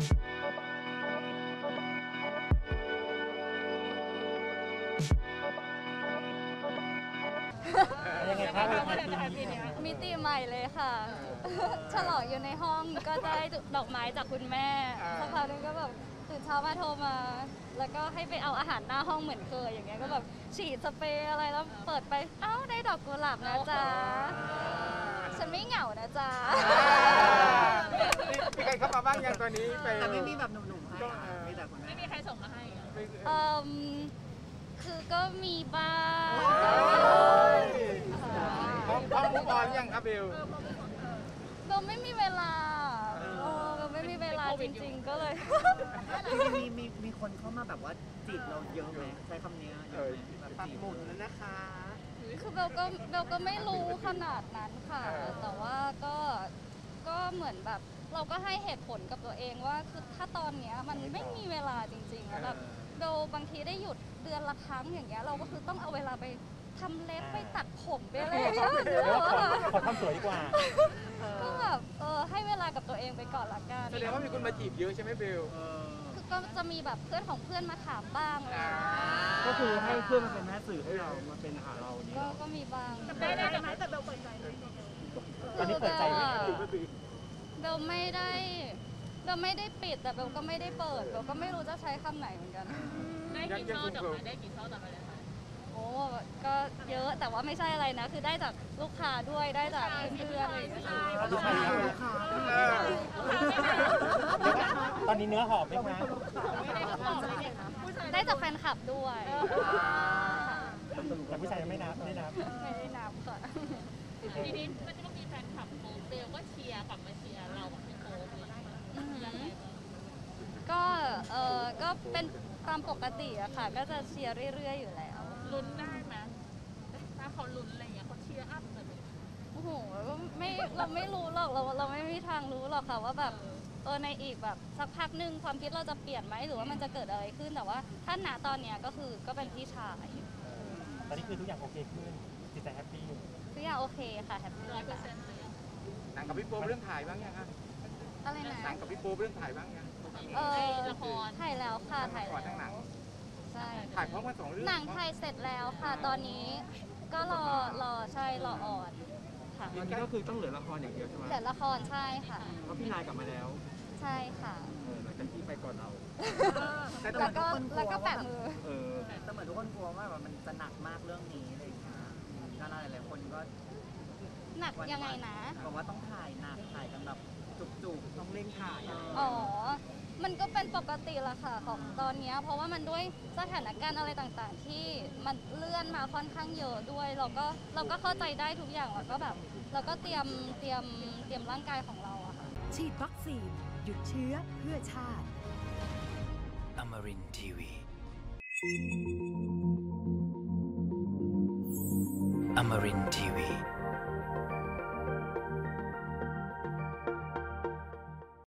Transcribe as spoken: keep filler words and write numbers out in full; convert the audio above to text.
ยังไงคะมิติใหม่เลยค่ะฉลองอยู่ในห้องก็ได้ดอกไม้จากคุณแม่สักพักนึงก็แบบตื่นเช้ามาโทรมาแล้วก็ให้ไปเอาอาหารหน้าห้องเหมือนเคยอย่างเงี้ยก็แบบฉีดสเปรย์อะไรแล้วเปิดไปเอ้าได้ดอกกุหลาบนะจ๊ะฉันไม่เหงานะจ๊ะมีใครเข้ามาบ้างยังตอนนี้ไปแต่ไม่มีแบบหนุ่มๆให้ไม่แต่คนไม่มีใครส่งมาให้อืมคือก็มีบ้างพร้อมพร้อมมุกบอลยังครับเบลเราไม่มีเวลาเราไม่มีเวลาจริงๆก็เลยมีมีมีคนเข้ามาแบบว่าจีบเราเยอะไหมใช้คำนี้เยอะไหมปักหมุดแล้วนะคะคือเบลก็เบลก็ไม่รู้ขนาดนั้นค่ะแต่ว่าก็ก็เหมือนแบบเราก็ให้เหตุผลกับตัวเองว่าคือถ้าตอนเนี้ยมันไม่มีเวลาจริงๆแล้วแบบเบลบางทีได้หยุดเดือนละครั้งอย่างเงี้ยเราก็คือต้องเอาเวลาไปทำเล็บไปตัดผมไปอะไรอย่างเงี้ยขอทำสวยดีกว่าก็แบบเออให้เวลากับตัวเองไปก่อนละกันแสดงว่ามีคนมาจีบเยอะใช่ไหมเบลคือก็จะมีแบบเพื่อนของเพื่อนมาถามบ้างก็คือให้เพื่อนมาเป็นแม่สื่อให้เรามาเป็นหาเรานี่ก็มีบ้างแต่ได้ไหมแต่เบลเปิดใจเลยตอนนี้เปิดใจไม่ได้เบลไม่ได้เบลไม่ได้ปิดแต่เบลก็ไม่ได้เปิดเบลก็ไม่รู้จะใช้คำไหนเหมือนกันได้กี่ช่อดอกไม้ได้กี่ช่อดอกไม้เลยค่ะโอ้ก็เยอะแต่ว่าไม่ใช่อะไรนะคือได้จากลูกค้าด้วยได้จากเพื่อนๆเลยตอนนี้เนื้อหอมไหมคะได้จากแฟนคลับด้วยแต่ผู้ชายยังไม่นับไม่นับไม่ได้นับก่อนทีนี้มันจะต้องมีแฟนคลับโมเบลว่าเชียร์กลับมาเชียร์เราแบบโมเบลก็เออก็เป็นตามปกติอะค่ะก็จะเชียร์เรื่อยๆอยู่แล้วลุ้นได้ไหมถ้าเขาลุ้นอะไรอย่างเงี้ยเขาเชียร์อัพแบบโอ้โหก็ไม่เราไม่รู้หรอกเราเราไม่มีทางรู้หรอกค่ะว่าแบบเออในอีกแบบสักพักหนึ่งความคิดเราจะเปลี่ยนไหมหรือว่ามันจะเกิดอะไรขึ้นแต่ว่าถ้าณตอนเนี้ยก็คือก็เป็นพี่ชายตอนนี้คือทุกอย่างโอเคขึ้นจิตใจแฮปปี้ทุกอย่างโอเคค่ะแฮปปี้ร้อยเปอร์เซ็นต์เลยหนังกับพี่โป๊ปเรื่องถ่ายบ้างยังคะอะไรนะหนังกับพี่โป๊ปเรื่องถ่ายบ้างยังเออละครถ่ายแล้วค่ะถ่ายแล้วใช่ถ่ายพร้อมกันสองเรื่องหนังถ่ายเสร็จแล้วค่ะตอนนี้ก็รอรอใช่รอออดค่ะตอนนี้ก็คือต้องเหลือละครอย่างเดียวใช่ไหมเหลือละครใช่ค่ะเพราะพี่นายกลับมาแล้วใช่ค่ะหลังจากที่ไปก่อนเราแล้วก็แล้วก็แปะมือเออแต่เหมือนทุกคนกลัวว่ามันจะหนักมากเรื่องนี้เลยค่ะก็หลายหลายคนก็หนักยังไงนะบอกว่าต้องถ่ายหนักถ่ายกันแบบจุกๆต้องเล่นถ่ายอ๋อมันก็เป็นปกติละค่ะของตอนนี้เพราะว่ามันด้วยสถานการณ์อะไรต่างๆที่มันเลื่อนมาค่อนข้างเยอะด้วยเราก็เราก็เข้าใจได้ทุกอย่างแล้วก็แบบเราก็เตรียมเตรียมเตรียมร่างกายของเราอะค่ะฉีดวัคซีนหยุดเชื้อเพื่อชาติอมรินทร์ทีวีอมรินทร์ทีวี